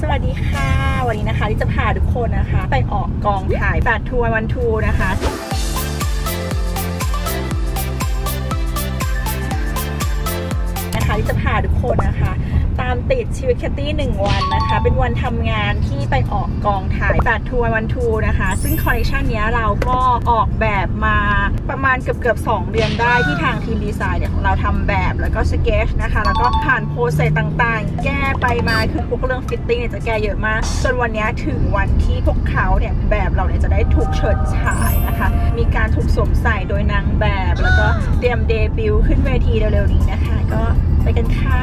สวัสดีค่ะวันนี้นะคะที่จะพาทุกคนนะคะไปออกกองถ่ายบัตรทัวร์วันทูนะคะที่จะพาทุกคนนะคะตามติดชีวิตแคทตี้1วันนะคะเป็นวันทำงานที่ไปออกกองถ่ายบัตรทัวร์วันทูนะคะซึ่งคอลเลคชันนี้เราก็ออกแบบมาประมาณเกือบ2 เดือนได้ที่ทางทีมดีไซน์เนี่ยของเราทำแบบแล้วก็สเกจนะคะแล้วก็ผ่านโพสเซตต่างๆแก้ไปมาคือพวกเรื่องฟิตติ้งเนี่ยจะแก้เยอะมากจนวันนี้ถึงวันที่พวกเขาเนี่ยแบบเราเนี่ยจะได้ถูกเฉิดฉายนะคะมีการถูกสวมใส่โดยนางแบบแล้วก็เตรียมเดบิวต์ขึ้นเวทีเร็วๆนี้นะคะก็ไปกันค่ะ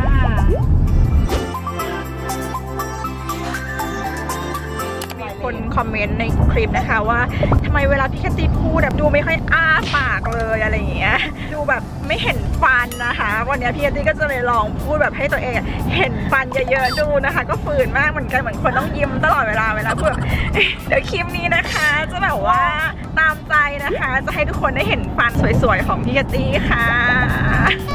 มีคนคอมเมนต์ในคลิปนะคะว่าทำไมเวลาพี่แคทตี้พูดแบบดูไม่ค่อยอ้าปากเลยอะไรอย่างเงี้ยดูแบบไม่เห็นฟันนะคะวันนี้พี่แคทตี้ก็จะเลยลองพูดแบบให้ตัวเองเห็นฟันเยอะๆดูนะคะก็ฝืนมากเหมือนกันเหมือนคนต้องยิ้มตลอดเวลาพูดแบบเดี๋ยวคลิปนี้นะคะจะแบบว่าตามใจนะคะจะให้ทุกคนได้เห็นฟันสวยๆของพี่แคทตี้ค่ะ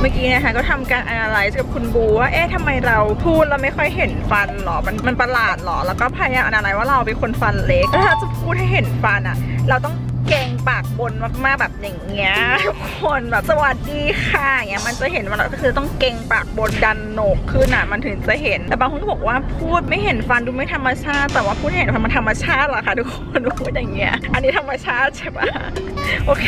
เมื่อกี้นะคะก็ทำการ analyze กับคุณบูว่าเอ๊ะทำไมเราพูดเราไม่ค่อยเห็นฟันหรอมันประหลาดหรอแล้วก็พยายาม analyze ว่าเราเป็นคนฟันเล็กถ้าจะพูดให้เห็นฟันอ่ะเราต้องเก่งปากบนมากๆแบบอย่างเงี้ยทุกคนแบบสวัสดีค่ะอย่างเงี้ยมันจะเห็นว่าเราก็คือต้องเก่งปากบนดันโหนกขึ้นอ่ะมันถึงจะเห็นแต่บางคนก็บอกว่าพูดไม่เห็นฟันดูไม่ธรรมชาติแต่ว่าพูดเห็นฟันมันธรรมชาติเหรอคะทุกคนพูดอย่างเงี้ยอันนี้ธรรมชาติใช่ปะโอเค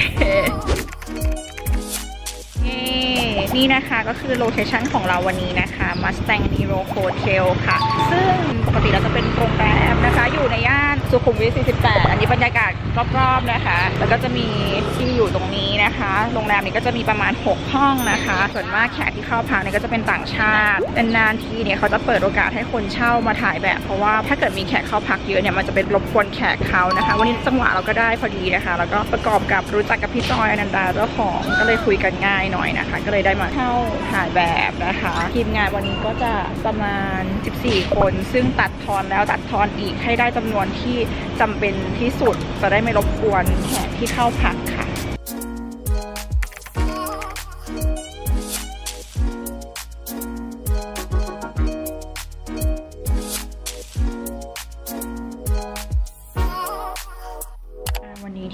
นี่นะคะก็คือโลเคชั่นของเราวันนี้นะคะ Mustang Hero Hotel ค่ะซึ่งปกติเราจะเป็นโรงแรมนะคะอยู่ในย่านสุขุมวิท 48อันนี้บรรยากาศรอบๆนะคะแล้วก็จะมีที่อยู่ตรงนี้นะคะโรงแรมนี้ก็จะมีประมาณ6ห้องนะคะส่วนมากแขกที่เข้าพักเนี่ยก็จะเป็นต่างชาตินานๆทีเนี่ยเขาจะเปิดโอกาสให้คนเช่ามาถ่ายแบบเพราะว่าถ้าเกิดมีแขกเข้าพักเยอะเนี่ยมันจะเป็นรบกวนแขกเขานะคะวันนี้จังหวะเราก็ได้พอดีนะคะแล้วก็ประกอบกับรู้จักกับพี่จอยอนันดาเจ้าของก็เลยคุยกันง่ายหน่อยนะคะก็เลยได้มาเข้าถ่ายแบบนะคะทีมงานวันนี้ก็จะประมาณ14คนซึ่งตัดทอนแล้วตัดทอนอีกให้ได้จำนวนที่จำเป็นที่สุดจะได้ไม่รบกวนแขกที่เข้าพักค่ะ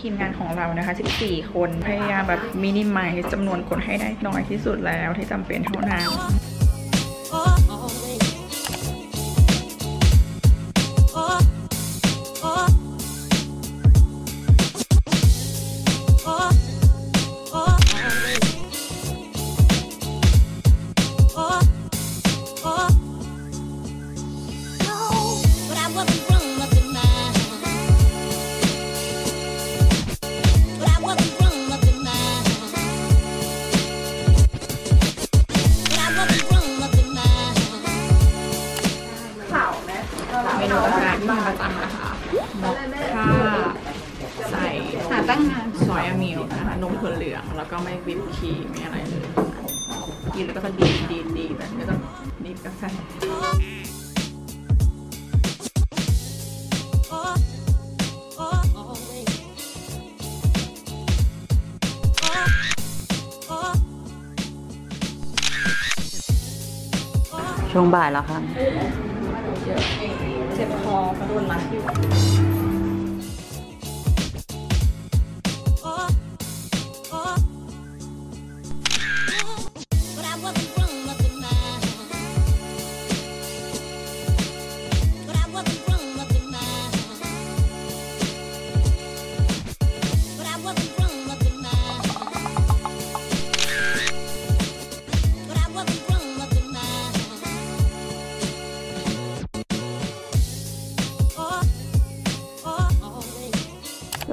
ทีมงานของเรานะคะ14คนพยายามแบบมินิมัลจำนวนคนให้ได้น้อยที่สุดแล้วที่จำเป็นเท่านั้นแล้วก็ไม่วิปครีมไม่อะไรเลยกินแล้วก็จะดีแบบนี้ก็ดีกาแฟช่วงบ่ายแล้วค่ะเจ็บคอโดนรัดอยู่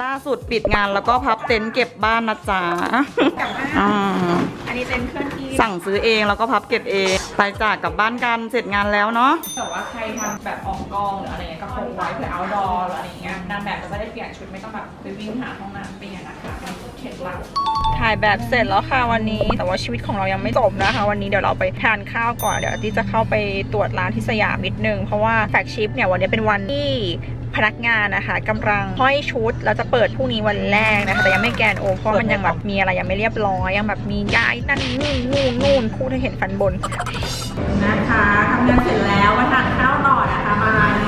ล่าสุดปิดงานแล้วก็พับเต็นท์เก็บบ้านนะจ๊ะอันนี้เต็นท์เคลื่อนที่สั่งซื้อเองแล้วก็พับเก็บเองไปจากกลับบ้านกันเสร็จงานแล้วเนาะแต่ว่าใครทำแบบออกกองหรืออะไรเงี้ยก็คงไว้เผื่อเอาดอหรืออะไรเงี้ยนางแบบก็จะได้เปลี่ยนชุดไม่ต้องแบบไปวิ่งหาห้องน้ำเปลี่ยนนะคะเข็ดเราถ่ายแบบเสร็จแล้วค่ะวันนี้แต่ว่าชีวิตของเรายังไม่จบนะคะวันนี้เดี๋ยวเราไปทานข้าวก่อนเดี๋ยวที่จะเข้าไปตรวจร้านที่สยามนิดนึงเพราะว่าแฟกชิปเนี่ยวันนี้เป็นวันที่พนักงานนะคะกำลังห้อยชุดแล้วจะเปิดพรุ่งนี้วันแรกนะคะแต่ยังไม่แกนโอเพราะมันยังแบบมีอะไรยังไม่เรียบร้อยยังแบบมีย้ายนั่นนู่นพูดให้เห็นฟันบนนะคะทำงานเสร็จแล้วมาทานข้าวต่อนะคะมา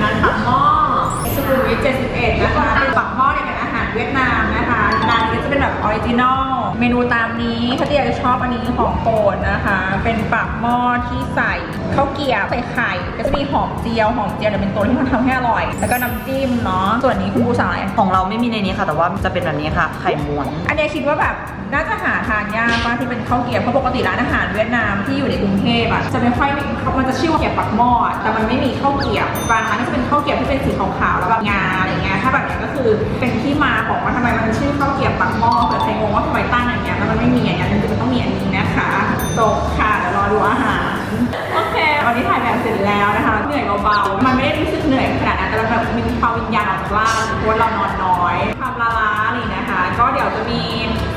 อบอันนี้ของโปรดนะคะเป็นปากหม้อที่ใส่ข้าวเกี๊ยวใส่ไข่ก็จะมีหอมเจียวเนี่ยเป็นตัวที่มันทำให้อร่อยแล้วก็น้ำจิ้มเนาะส่วนนี้คุณผู้ชายของเราไม่มีในนี้ค่ะแต่ว่าจะเป็นแบบนี้ค่ะไข่ม้วนอันนี้คิดว่าแบบน่าจะหาทานยากมากที่เป็นข้าวเกี๊ยวเพราะปกติร้านอาหารเวียดนามที่อยู่ในกรุงเทพอะจะไม่ค่อยมันจะชื่อว่าเกี๊ยวปากหม้อแต่มันไม่มีข้าวเกี๊ยวบางร้านก็จะเป็นข้าวเกี๊ยวที่เป็นสีขาวๆแล้วแบบงาอะไรเงี้ยถ้าแบบนี้ก็คือเป็นที่มาของว่าทำไมมันชื่อข้าวเกี๊ยวปากหม้อเกิดใครงงว่าทำไมตั้งอย่างเงี้ยแล้วมันไม่มีอย่างเงี้ยมันจะต้องมีอันนี้นะคะจบค่ะเดี๋ยวรอดูอาหารโอเควันนี้ถ่ายแบบเสร็จแล้วนะคะเหนื่อยเบาๆมันไม่ได้รู้สึกเหนื่อยขนาดนั้นแต่แบบมีความวิญญาณจากล่าเพราะเรานอนน้อยความล้าๆนี่นะคะก็เดี๋ยวจะมี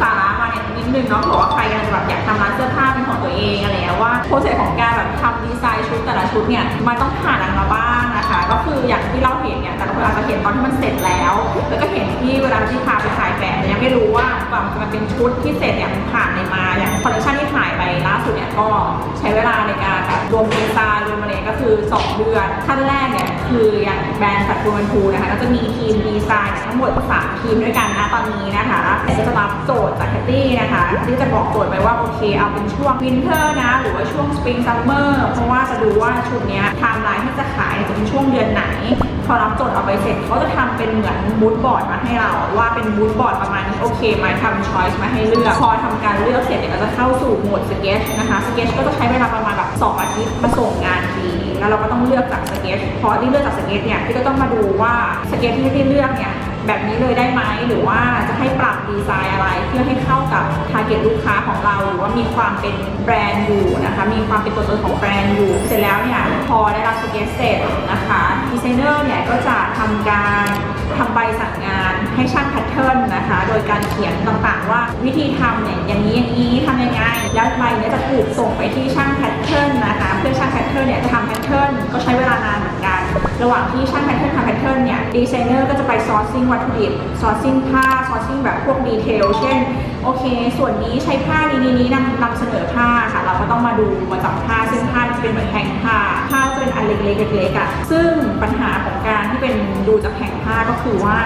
สาระมาเนี่ยนิดนึงเนาะบอกว่าใครแบบอยากทำร้านเสื้อผ้าเป็นของตัวเองอะไรว่าโปรเซสของการแบบทำดีไซน์ชุดแต่ละชุดเนี่ยมันต้องผ่านอะไรมาบ้างนะคะก็คืออย่างที่เราเห็นเนี่ยแต่เราจะเห็นตอนที่มันเสร็จแล้วแล้วก็เห็นที่เวลาที่พาไปถ่ายแบบเนี่ยไม่รู้ว่าแบบมันเป็นชุดที่เสร็จเนี่ยมันผ่านอะไรมาอย่างคอลเลคชันที่ถ่ายไปล่าสุดเนี่ยก็ใช้เวลาในการรวมดีไซน์รวมอะไรก็คือ2เดือนขั้นแรกเนี่ยคืออย่างแบรนด์สัตว์โรมันทูนะคะก็จะมีทีมดีไซน์ทั้งหมด3ทีมด้วยกันนะตอนนี้นะคะจะรับโจทย์จากแคทตี้นะคะที่จะบอกโจทย์ไปว่าโอเคเอาเป็นช่วงวินเทอร์นะหรือว่าช่วงสปริงซัมเมอร์เพราะว่าจะดูว่าชุดนี้ไทม์ไลน์ที่จะขายจะเป็นช่วงเดือนไหนพอรับโจทย์เอาไปเสร็จเขาจะทำเป็นเหมือนมูดบอร์ดมาให้เราว่าเป็นมูดบอร์ดประมาณนี้โอเคมาทำช้อยส์มาให้เลือกพอทำการเลือกเสร็จเนี่ยเราจะเข้าสู่โหมดสเก็ตนะคะสเก็ตก็จะใช้เวลาประมาณแบบ2อาทิตย์มาส่งงานทีแล้วเราก็ต้องเลือกจากสเก็ตพอที่เลือกจากสเก็ตเนี่ยพี่ก็ต้องมาดูว่าสเก็ตที่พี่เลือกเนี่ยแบบนี้เลยได้ไหมหรือว่าจะให้ปรับดีไซน์อะไรเพื่อให้เข้ากับทาร์เก็ตลูกค้าของเราหรือว่ามีความเป็นแบรนด์อยู่นะคะมีความเป็นตัวตนของแบรนด์อยู่เสร็จแล้วเนี่ยพอได้รับสเก็ตเสร็จนะคะดีไซเนอร์เนี่ยก็จะทำการทำใบสั่งงานให้ช่างแพทเทิร์นนะคะโดยการเขียนต่างๆว่าวิธีทำเนี่ยอย่างนี้ทำยังไงแล้วใบเนี่ยจะถูกส่งไปที่ช่างแพทเทิร์นนะคะเพื่อช่างแพทเทิร์นเนี่ยจะทำแพทเทิร์นก็ใช้เวลานานเหมือนกันระหว่างที่ช่างแพทเทิร์นทำแพทเทิร์นเนี่ยดีไซเนอร์ก็จะไปซอร์ซิ่งวัตถุดิบซอร์ซิ่งผ้าซอร์ซิ่งแบบพวกดีเทลเช่นโอเคส่วนนี้ใช้ผ้านี้นำเสนอผ้าค่ะเราก็ต้องมาดูมาจับผ้าเส้นผ้าจะเป็นเหมือนแผงผ้าจะเป็นอันเล็กๆอ่ะซึ่งปัญหาของการที่เป็นดูจากแผงผ้าก็คือว่าม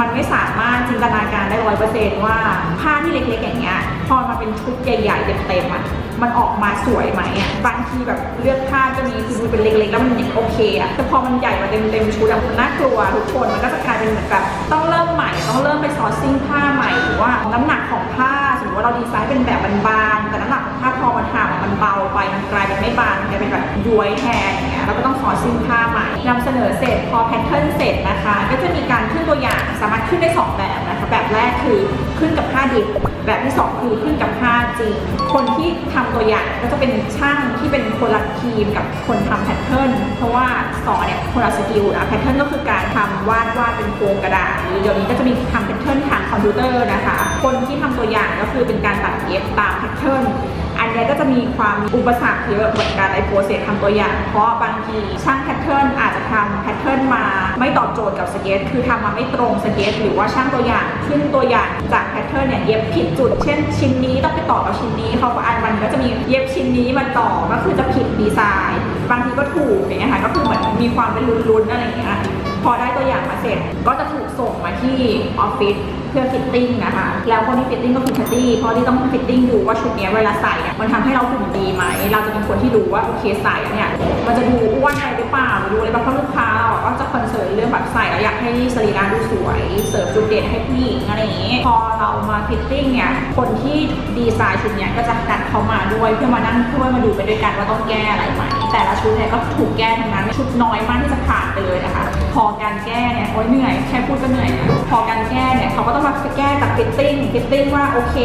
ันไม่สามารถจินตนาการได้ 100% ว่าผ้าที่เล็กๆอย่างเงี้ยพอมาเป็นชุดใหญ่ๆเต็มๆอ่ะมันออกมาสวยไหมบางทีแบบเลือกผ้าจะมีคือมันเป็นเล็กๆแล้วมันยังโอเคอ่ะแต่พอมันใหญ่มาเต็มชุดแล้วมันน่ากลัวทุกคนมันก็จะกลายเป็นเหมือนแบบต้องเริ่มใหม่ต้องเริ่มไปซอร์ซิ่งผ้าใหม่หรือว่าน้ำหนักของผ้าสมมติว่าเราดีไซน์เป็นแบบบานๆแต่น้ำหนักของผ้าพอมันห่างมันเบาไปมันกลายเป็นไม่บานกลายเป็นแบบย้วยแทนอย่างเงี้ยเราก็ต้องซอร์ซิ่งผ้าใหม่นำเสนอเสร็จพอแพทเทิร์นเสร็จนะคะก็จะมีการขึ้นตัวอย่างสามารถขึ้นได้2แบบนะคะแบบแรกคือขึ้นกับผ้าดิบแบบที่2คือขึ้นกับผ้าจริงคนที่ทำตัวอย่างก็จะเป็นช่างที่เป็นคนละทีมกับคนทำแพทเทิร์นเพราะว่าสอนเนี่ยคนละสกิลนะแพทเทิร์นก็คือการทำวาดเป็นโครงกระดาษเดี๋ยวนี้ก็จะมีทำแพทเทิร์นทางคอมพิวเตอร์นะคะคนที่ทำตัวอย่างก็คือเป็นการตัดเย็บตามแพทเทิร์นอันนี้ก็จะมีความอุปสรรคเยอะเหมือนกันในโปรเซสทำตัวอย่างเพราะบางทีช่างแพทเทิร์นอาจจะทำแพทเทิร์นมาไม่ตอบโจทย์กับสเก็ตคือทำมาไม่ตรงสเก็ตหรือว่าช่างตัวอย่างขึ้นตัวอย่างจากแพทเทิร์นเนี่ยเย็บผิดจุดเช่นชิ้นนี้ต้องไปต่อกับชิ้นนี้เขาก็อันมันก็จะมีเย็บชิ้นนี้มาต่อก็คือจะผิดดีไซน์บางทีก็ถูกอย่างเงี้ยค่ะก็คือเหมือนมีความเป็นลุ้นๆอะไรอย่างเงี้ยพอได้ตัวอย่างมาเสร็จก็จะถูกส่งมาที่ออฟฟิศเพื่อฟิตติ้งนะคะแล้วคนที่ฟิตติ้งก็คือแคทตี้เพราะที่ต้องฟิตติ้งดูว่าชุดนี้เวลาใส่เนี่ยมันทำให้เราหุ่นดีไหมเราจะเป็นคนที่ดูว่าโอเคใส่เนี่ยมันจะดูอ้วนไปหรือเปล่าดูเลยเพราะลูกค้าเราก็จะคอนเซิร์นเรื่องแบบใส่แล้วอยากให้สรีระดูสวยเสริมจุดเด่นให้ผู้หญิงอะไรอย่างนี้พอเรามาฟิตติ้งเนี่ยคนที่ดีไซน์ชุดนี้ก็จะนัดเขามาด้วยเพื่อมานั่งช่วยมาดูไปด้วยกันว่าต้องแก้อะไรไหมแต่ละชุดเนี่ยก็ถูกแก้ทั้งนั้นชุดน้อยมากที่จะผ่านไปเลยนะคะพอการแก้เนี่ยโอ๊ยเหนื่อยแค่พูดก็เหนื่อยพอการแก้เนี่ยเขาก็ต้องมาแก้กับฟิตติ้งว่าโอเค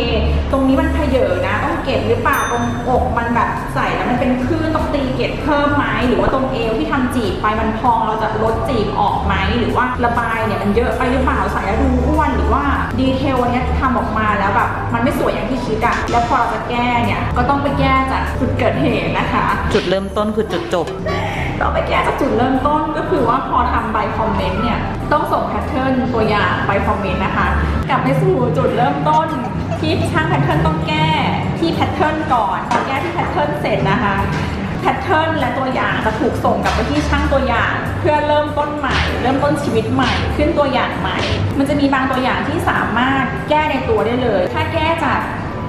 ตรงนี้มันเผยนะต้องเก็บหรือเปล่าตรงอกมันแบบใส่แล้วมันเป็นคลื่นต้องตีเก็บเพิ่มไหมหรือว่าตรงเอวที่ทำจีบไปมันพองเราจะลดจีบออกไหมหรือว่าระบายเนี่ยมันเยอะไปหรือเปล่าใส่แล้วดูอ้วนหรือว่าดีเทลเนี่ยทำออกมาแล้วแบบมันไม่สวยอย่างที่คิดอะแล้วพอเราจะแก้เนี่ยก็ต้องไปแก้จากจุดเกิดเหตุนะคะจุดเริ่มต้นคือจุดจบเราไปแก้จากจุดเริ่มต้นก็คือว่าพอทำใบคอมเมนต์เนี่ยต้องส่งแพทเทิร์นตัวอย่างใบคอมเมนต์นะคะกลับไปสู่จุดเริ่มต้นที่ช่างแพทเทิร์นต้องแก้ที่แพทเทิร์นก่อนพอแก้ที่แพทเทิร์นเสร็จนะคะแพทเทิร์นและตัวอย่างจะถูกส่งกลับไปที่ช่างตัวอย่างเพื่อเริ่มต้นใหม่เริ่มต้นชีวิตใหม่ขึ้นตัวอย่างใหม่มันจะมีบางตัวอย่างที่สามารถแก้ในตัวได้เลยถ้าแก้จาก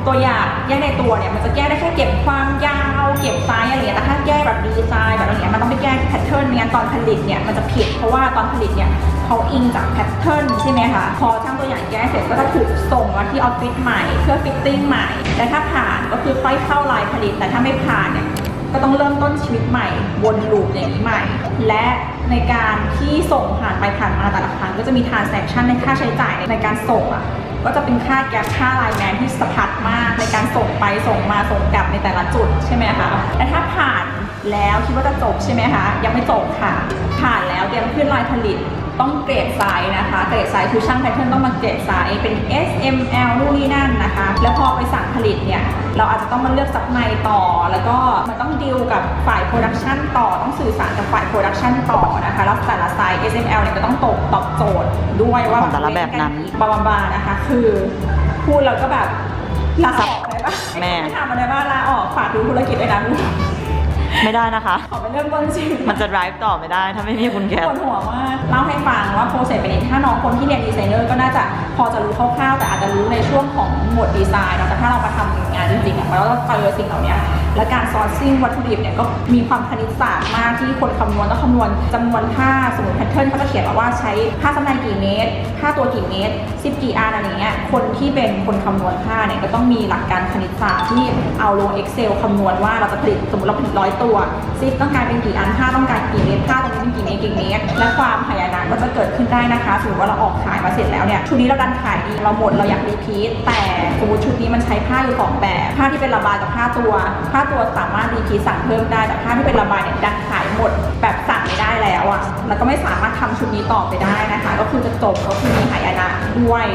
ตัวยาแยกในตัวเนี่ยมันจะแก้ได้แค่เก็บความยาวเก็บไซส์อะไรอย่างเงี้ยแต่ถ้าแก้แบบดีไซน์แบบอะไรเงี้ยมันต้องไปแก้ที่แพทเทิร์นเนี่ยตอนผลิตเนี่ยมันจะผิดเพราะว่าตอนผลิตเนี่ยเขาอิงจากแพทเทิร์นใช่ไหมคะพอช่างตัวอย่างแก้เสร็จก็จะถูกส่งมาที่ออฟฟิศใหม่เพื่อฟิตติ้งใหม่แต่ถ้าผ่านก็คือค่อยเข้าลายผลิตแต่ถ้าไม่ผ่านเนี่ยก็ต้องเริ่มต้นชีวิตใหม่วนลูปอย่างนี้ใหม่และในการที่ส่งผ่านไปผ่านมาแต่ละครั้งก็จะมี transaction ในค่าใช้จ่ายในการส่งอ่ะก็จะเป็นค่าแก๊ปค่าไลน์แมนที่สะพัดมากในการส่งไปส่งมาส่งกลับในแต่ละจุดใช่ไหมคะแต่ถ้าผ่านแล้วคิดว่าจะจบใช่ไหมคะยังไม่จบค่ะผ่านแล้วเตรียมขึ้นลายผลิตต้องเกรดไซส์นะคะเกรดไซส์คือช่างแพทเทิร์นต้องมาเกรดไซส์เป็น S M L นู่นนี่นั่นนะคะแล้วพอไปสั่งผลิตเนี่ยเราอาจจะต้องมาเลือกซัพพลายต่อแล้วก็มันต้องดีลกับฝ่ายโปรดักชันต่อต้องสื่อสารกับฝ่ายโปรดักชันต่อนะคะแล้วแต่ละไซส์ S M L เนี่ยก็ต้องตอบโจทย์ด้วยว่าแต่ละแบบนั้นบาๆนะคะคือพูดเราก็แบบลาออกได้ปะแม่ไม่ทำอะไรบ้างลาออกฝากดูธุรกิจด้วยนะไม่ได้นะคะขอไปเริ่มต้นจริงมันจะไลฟ์ต่อไม่ได้ถ้าไม่มีคุณแคทปวดหัวมากเล่าให้ฟังว่าโปรเซสเป็นยังไงถ้าน้องคนที่เรียนดีไซเนอร์ก็น่าจะพอจะรู้คร่าวๆแต่อาจจะรู้ในช่วงของหมวดดีไซน์แต่ถ้าเรามาทำงานจริงๆเราต้องเจอสิ่งเหล่านี้และการซอร์ซิ่งวัตถุดิบเนี่ยก็มีความคณิตศาสตร์มากที่คนคำนวณต้องคำนวณจำนวนผ้าสมมติแพทเทิร์นเขาจะเขียนว่าใช้ผ้าสำนักกี่เมตรผ้าตัวกี่เมตรซิปกี่อันอะไรเงี้ยคนที่เป็นคนคำนวณผ้าเนี่ยก็ต้องมีหลักการคณิตศาสตร์ที่เอาลง Excel คำนวณว่าเราจะผลิตสมมติเราผลิต100ตัวซิปต้องการเป็นกี่อันผ้าต้องการกี่เมตรผ้าต้องการเป็นกี่เมตรกี่เมตรและความพยายามก็จะเกิดขึ้นได้นะคะสมมติว่าเราออกขายมาเสร็จแล้วเนี่ยชุดนี้เราดันขายดีเราหมดเราอยากรีพีทแต่สมมติชุดนี้มันใช้ผ้าอยู่2แบบผ้าที่เป็นระบายกับผ้าตัวสามารถรีพีทสั่งเพิ่มได้แต่ผ้าที่เป็นระบายเนี่ยดันขายหมดแบบสั่งไม่ได้แล้วอ่ะแล้วก็ไม่สามารถทำชุดนี้ต่อไปได้นะคะก็คือจะจบก็คือมีหายนะด้วย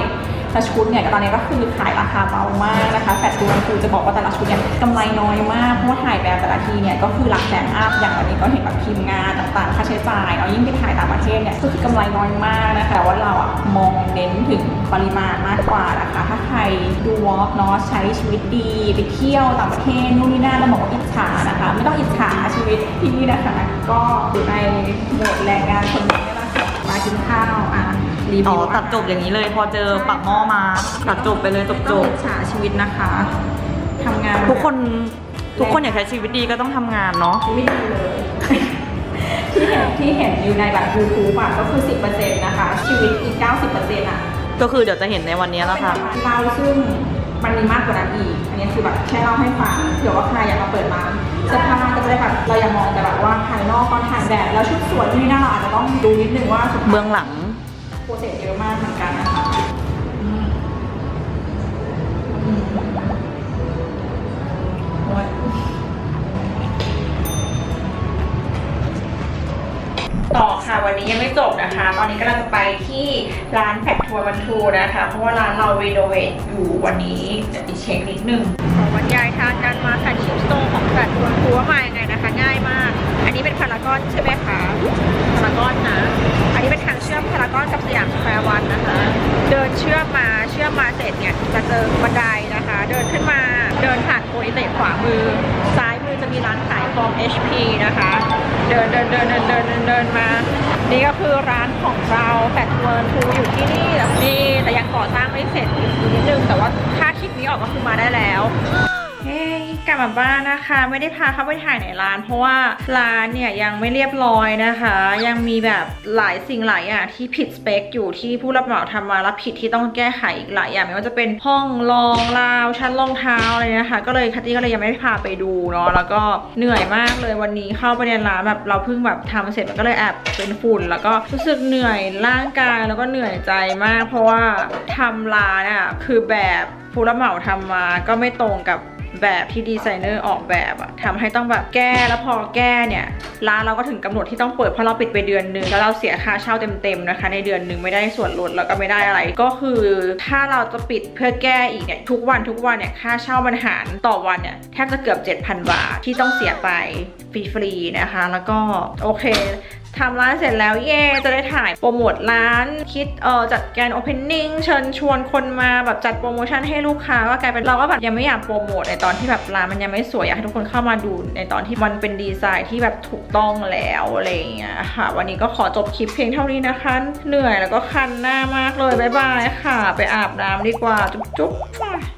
แต่ชุดเนี่ยตอนนี้ก็คือขายราคาเบามากนะคะแต่ตัวคือจะบอกว่าแต่ละชุดเนี่ยกำไรน้อยมากเพราะว่าถ่ายแบบแต่ละทีเนี่ยก็คือหลักแสนอัพอย่างวันนี้ก็เห็นแบบทีมงานต่างๆค่าใช้จ่ายเอายิ่งไปถ่ายต่างประเทศเนี่ยก็คือกำไรน้อยมากนะคะว่าเราอะมองเน้นถึงปริมาณมากกว่านะคะถ้าใครดูวอล์กเนาะใช้ชีวิตดีไปเที่ยวต่างประเทศนู่นนี่นั่นแล้วบอกว่าอิจฉานะคะไม่ต้องอิจฉาชีวิตที่นะคะก็อยู่ในโหมดแรงงานคนนี้นะคะมากินข้าวอ่ะอ๋อตัดจบอย่างนี้เลยพอเจอปากหม้อมาตัดจบไปเลยจบๆฉาชีวิตนะคะทำงานทุกคนอยากใช้ชีวิตดีก็ต้องทำงานเนาะไม่ดีเลยที่เห็นอยู่ในแบบยูทูบอะก็คือ 10% นะคะชีวิตอีก 90% อะก็คือเดี๋ยวจะเห็นในวันนี้แล้วค่ะเราซึ่งมันมีมากกว่านั้นอีกอันนี้คือแบบแค่เล่าให้ฟังเดี๋ยวว่าใครอยากมาเปิดร้านเสื้อผ้าก็จะได้แบบเราอย่ามองแต่แบบว่าภายนอกก็ถ่ายแบบแล้วชุดสวยนี่น่าอาจจะต้องดูนิดนึงว่าเบื้องหลังโปรเซสเยอะมากเหมือนกันนะคะต่อค่ะวันนี้ยังไม่จบนะคะตอนนี้ก็เราจะไปที่ร้านแฟคทัวร์วันทูนะคะเพราะว่าร้านเรารีโนเวทอยู่วันนี้จะไปเช็คนิดนึงของบรรยายทางการมาค่ะชิปโซของแฟคทัวร์ทัวร์มายังไงนะคะง่ายมากอันนี้เป็นพารากอนใช่ไหมคะพารากอนนะอันนี้เป็นทางเชื่อมพารากอนกับสยามสแควร์วันนะคะเดินเชื่อมมาเสร็จเนี่ยจะเจอบันไดนะคะเดินขึ้นมาเดินผ่านโปรอิเตขวามือซ้ายมือจะมีร้านขายฟอร์ม HP นะคะเดินมานี่ก็คือร้านของเราแฟคทัวร์ทูอยู่ที่นี่แบบนี้แต่ยังก่อสร้างไม่เสร็จอยู่นิดนึงแต่ว่าถ้าคลิปนี้ออกก็คือมาได้แล้วเฮ้ยกลับมาบ้านนะคะไม่ได้พาเข้าไปถ่ายในร้านเพราะว่าร้านเนี่ยยังไม่เรียบร้อยนะคะยังมีแบบหลายสิ่งหลายอย่างที่ผิดสเปคอยู่ที่ผู้รับเหมาทำมาแล้วผิดที่ต้องแก้ไขอีกหลายอย่างไม่ว่าจะเป็นห้องรองราวชั้นรองเท้าอะไรนะคะคัตตี้ก็เลยยังไม่ได้พาไปดูเนาะแล้วก็เหนื่อยมากเลยวันนี้เข้าไปในร้านแบบเราเพิ่งแบบทำเสร็จมันก็เลยแอบเป็นฝุ่นแล้วก็รู้สึกเหนื่อยร่างกายแล้วก็เหนื่อยใจมากเพราะว่าทำร้านอ่ะคือแบบผู้รับเหมาทำมาก็ไม่ตรงกับแบบที่ดีไซเนอร์ออกแบบอะทำให้ต้องแบบแก้แล้วพอแก้เนี่ยร้านเราก็ถึงกำหนดที่ต้องเปิดเพราะเราปิดไปเดือนนึงแล้วเราเสียค่าเช่าเต็มๆนะคะในเดือนนึงไม่ได้ส่วนลดแล้วก็ไม่ได้อะไรก็คือถ้าเราจะปิดเพื่อแก้อีกเนี่ยทุกวันเนี่ยค่าเช่ามันหารต่อวันเนี่ยแทบจะเกือบ 7,000 บาทที่ต้องเสียไปฟรีๆนะคะแล้วก็โอเคทำร้านเสร็จแล้วเย่จะได้ถ่ายโปรโมทร้านคิดจัดการโอเพนนิ่งเชิญชวนคนมาแบบจัดโปรโมชั่นให้ลูกค้าก็กลายเป็นเราก็แบบยังไม่อยากโปรโมทในตอนที่แบบร้านมันยังไม่สวยอยากให้ทุกคนเข้ามาดูในตอนที่มันเป็นดีไซน์ที่แบบถูกต้องแล้วอะไรอย่างเงี้ยค่ะวันนี้ก็ขอจบคลิปเพียงเท่านี้นะคะเหนื่อยแล้วก็คันหน้ามากเลยบ๊ายบายค่ะไปอาบน้ำดีกว่าจุ๊บ